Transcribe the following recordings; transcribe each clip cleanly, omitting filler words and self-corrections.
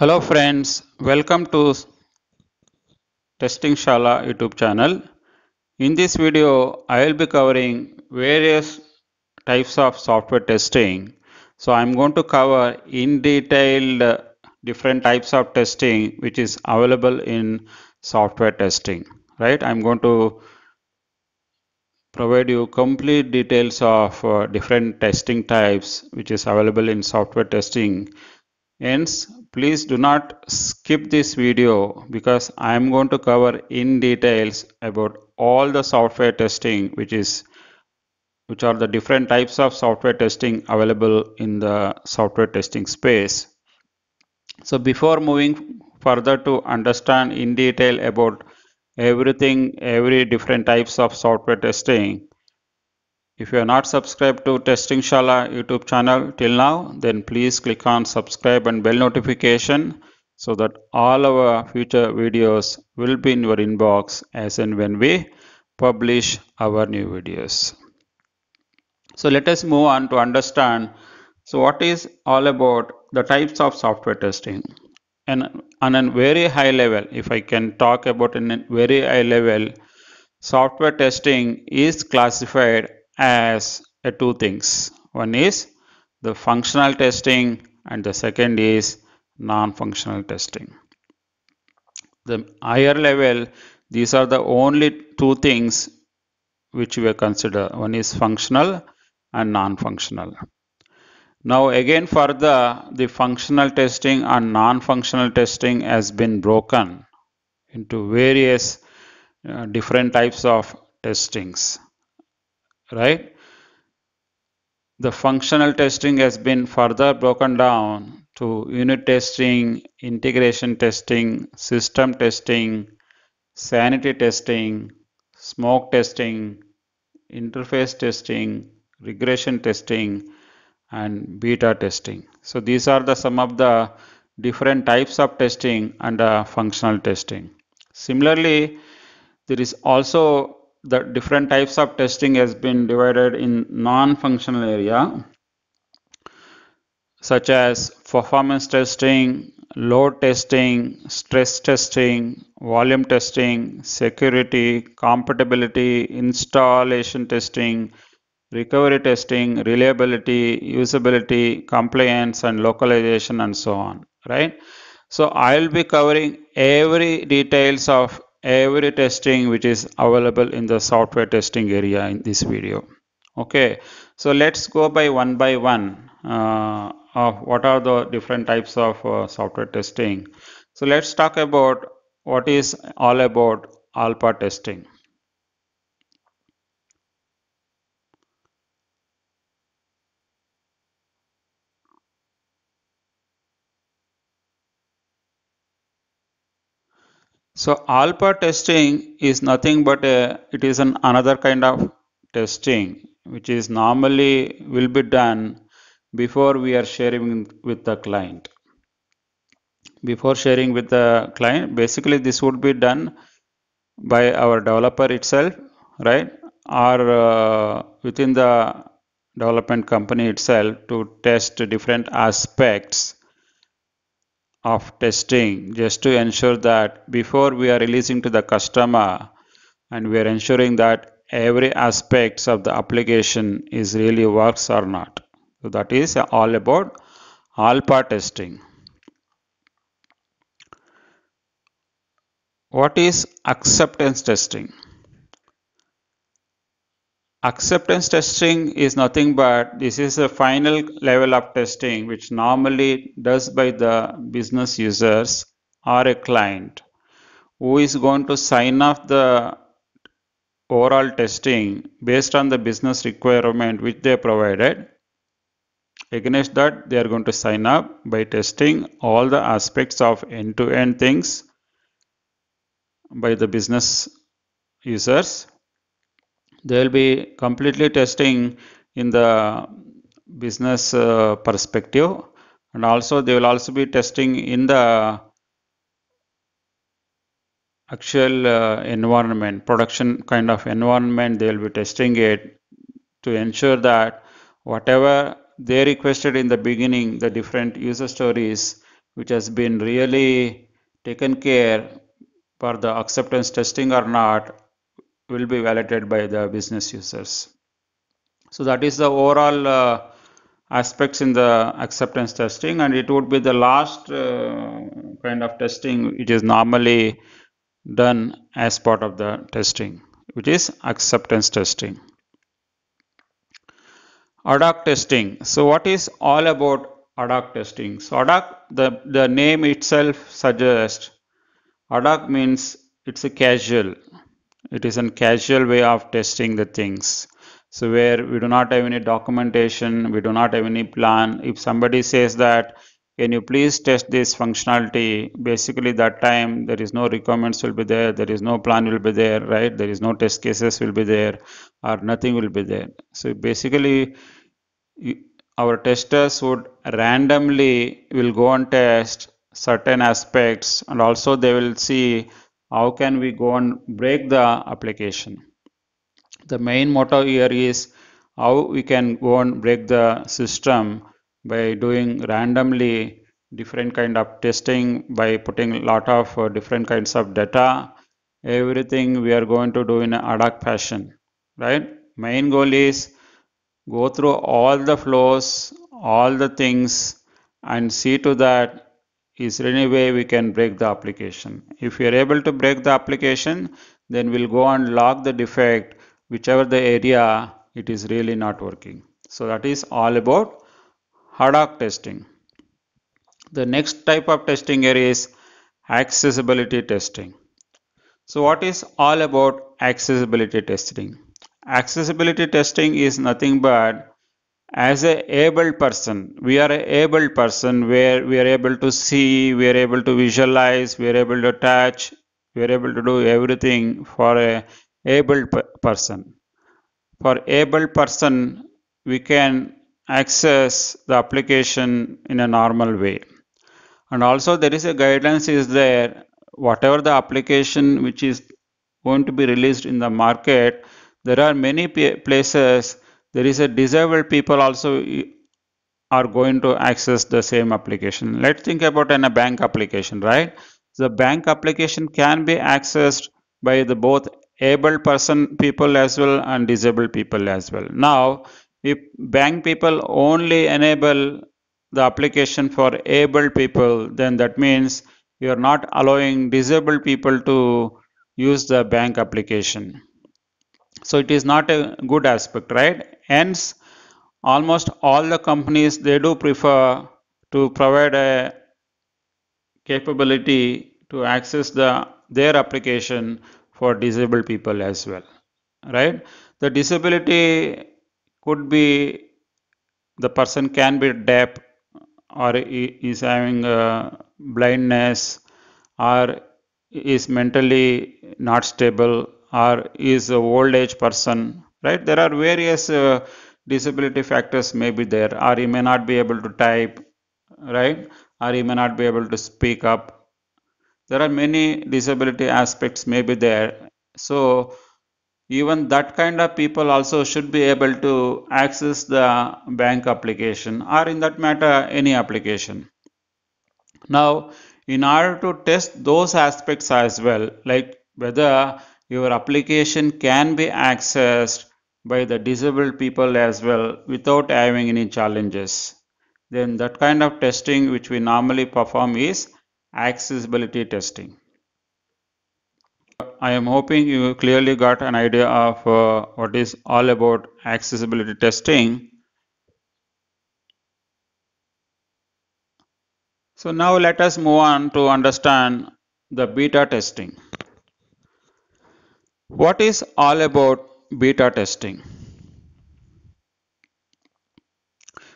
Hello friends, welcome to Testing Shala YouTube channel. In this video, I will be covering various types of software testing. So I'm going to cover in detail different types of testing which is available in software testing, right? I'm going to provide you complete details of different testing types which is available in software testing. Hence, please do not skip this video because I am going to cover in details about all the software testing which are the different types of software testing available in the software testing space. So before moving further to understand in detail about every different types of software testing, if you are not subscribed to Testing Shala YouTube channel till now, then please click on subscribe and bell notification so that all our future videos will be in your inbox as and when we publish our new videos. So let us move on to understand. So what is all about the types of software testing? And on a very high level, if I can talk about in a very high level, software testing is classified as two things. One is the functional testing and the second is non-functional testing. The higher level, these are the only two things which we consider. One is functional and non-functional. Now again further, the functional testing and non-functional testing has been broken into various different types of testings. Right, the functional testing has been further broken down to unit testing, integration testing, system testing, sanity testing, smoke testing, interface testing, regression testing, and beta testing. So these are the some of the different types of testing under functional testing. Similarly, there is also the different types of testing has been divided in non-functional area, such as performance testing, load testing, stress testing, volume testing, security, compatibility, installation testing, recovery testing, reliability, usability, compliance, and localization, and so on, right? So I'll be covering every details of every testing which is available in the software testing area in this video. Okay, so let's go by one of what are the different types of software testing. So let's talk about what is all about alpha testing. So alpha testing is nothing but another kind of testing which is normally will be done before we are sharing with the client. Before sharing with the client, basically this would be done by our developer itself, right? Or within the development company itself to test different aspects of testing, just to ensure that before we are releasing to the customer, and we are ensuring that every aspects of the application is really works or not. So that is all about alpha testing. What is acceptance testing? Acceptance testing is nothing but this is a final level of testing which normally does by the business users or a client who is going to sign off the overall testing based on the business requirement which they provided. Against that, they are going to sign up by testing all the aspects of end-to-end things by the business users. They will be completely testing in the business perspective, and also they will also be testing in the actual environment, production kind of environment. They will be testing it to ensure that whatever they requested in the beginning, the different user stories which has been really taken care for the acceptance testing or not will be validated by the business users. So that is the overall aspects in the acceptance testing, and it would be the last kind of testing which is normally done as part of the testing, which is acceptance testing. Ad hoc testing. So what is all about ad hoc testing? So ad hoc, the name itself suggests ad hoc means it's a casual. It is a casual way of testing the things. So where we do not have any documentation, we do not have any plan. If somebody says that, can you please test this functionality? Basically that time there is no requirements will be there, there is no plan will be there, right? There is no test cases will be there, or nothing will be there. So basically our testers would randomly will go and test certain aspects, and also they will see how can we go and break the application. The main motto here is how we can go and break the system by doing randomly different kind of testing, by putting a lot of different kinds of data. Everything we are going to do in an ad hoc fashion, right? Main goal is go through all the flows, all the things, and see to that, is there any way we can break the application? If we are able to break the application, then we'll go and log the defect, whichever the area it is really not working. So that is all about ad hoc testing. The next type of testing here is accessibility testing. So what is all about accessibility testing? Accessibility testing is nothing but as an able person, we are an able person where we are able to see, we are able to visualize, we are able to touch, we are able to do everything for an able person. For able person, we can access the application in a normal way. And also there is a guidance is there, whatever the application which is going to be released in the market, there are many places there is a disabled people also are going to access the same application. Let's think about a bank application, right? The bank application can be accessed by the both able person people as well and disabled people as well. Now, if bank people only enable the application for able people, then that means you are not allowing disabled people to use the bank application. So it is not a good aspect, right? Hence, almost all the companies, they do prefer to provide a capability to access their application for disabled people as well, right? The disability could be, the person can be deaf, or is having a blindness, or is mentally not stable, or is an old age person, right? There are various disability factors may be there, or he may not be able to type, right? Or he may not be able to speak up. There are many disability aspects may be there. So even that kind of people also should be able to access the bank application, or in that matter, any application. Now, in order to test those aspects as well, like whether your application can be accessed by the disabled people as well without having any challenges, then that kind of testing which we normally perform is accessibility testing. I am hoping you clearly got an idea of what is all about accessibility testing. So now let us move on to understand the beta testing. What is all about beta testing?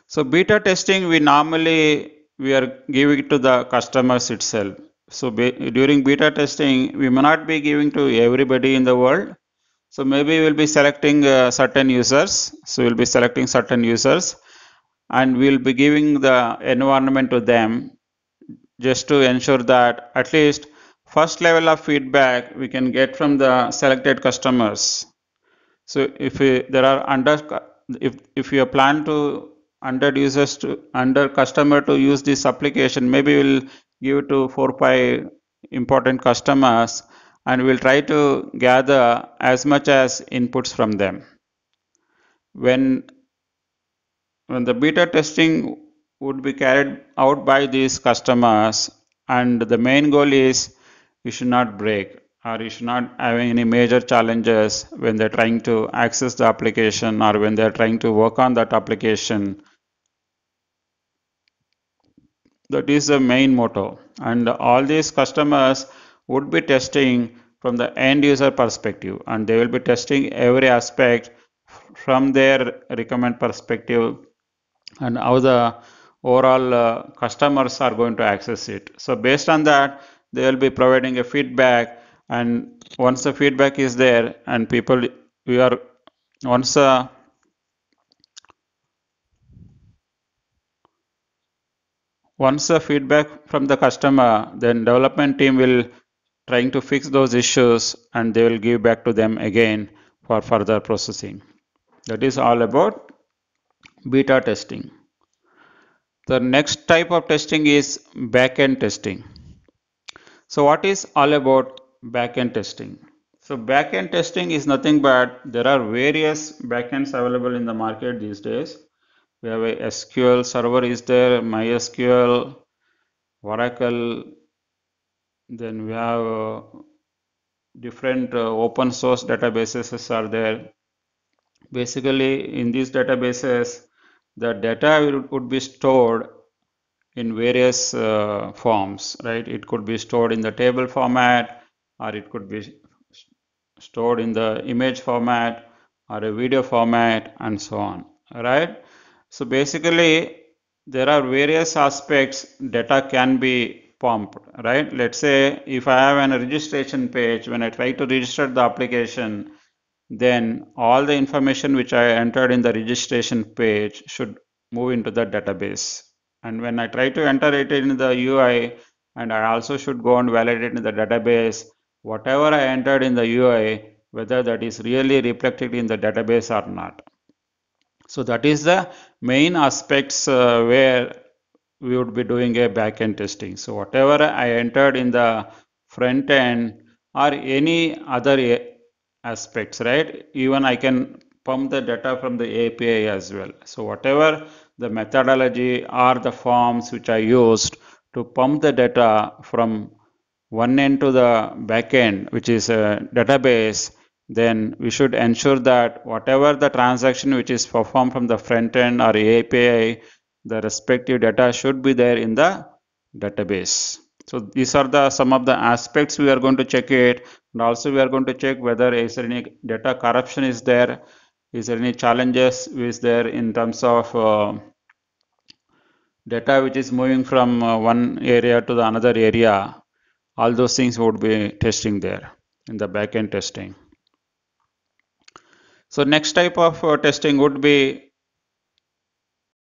So beta testing we normally are giving it to the customers itself. So during beta testing we may not be giving to everybody in the world. So maybe we'll be selecting certain users. So we'll be selecting certain users and we'll be giving the environment to them just to ensure that at least first level of feedback we can get from the selected customers. So if you plan to 100 users to 100 customer to use this application. Maybe we'll give it to 4 or 5 important customers, and we'll try to gather as much as inputs from them. When the beta testing would be carried out by these customers, and the main goal is you should not break, or you should not have any major challenges when they're trying to access the application or when they're trying to work on that application. That is the main motto. And all these customers would be testing from the end user perspective, and they will be testing every aspect from their requirement perspective and how the overall customers are going to access it. So based on that, they will be providing a feedback, and once the feedback is there, and people, we are once the feedback from the customer, then development team will trying to fix those issues, and they will give back to them again for further processing. That is all about beta testing. The next type of testing is backend testing. So what is all about backend testing? So backend testing is nothing but there are various backends available in the market these days. We have a SQL server is there, MySQL, Oracle. Then we have different open source databases are there. Basically, in these databases, the data would be stored in various forms, right? It could be stored in the table format, or it could be stored in the image format or a video format, and so on, right? So basically, there are various aspects data can be pumped, right? Let's say if I have a registration page, when I try to register the application, then all the information which I entered in the registration page should move into the database. And when I try to enter it in the UI, and I also should go and validate in the database, whatever I entered in the UI, whether that is really reflected in the database or not. So that is the main aspects where we would be doing a backend testing. So whatever I entered in the front end or any other aspects, right? Even I can pump the data from the API as well. So whatever the methodology or the forms which I used to pump the data from one end to the back end, which is a database, then we should ensure that whatever the transaction which is performed from the front end or API, the respective data should be there in the database. So these are the some of the aspects we are going to check it, and also we are going to check whether is there any data corruption is there, is there any challenges is there in terms of data which is moving from one area to the another area. All those things would be testing there in the backend testing. So next type of testing would be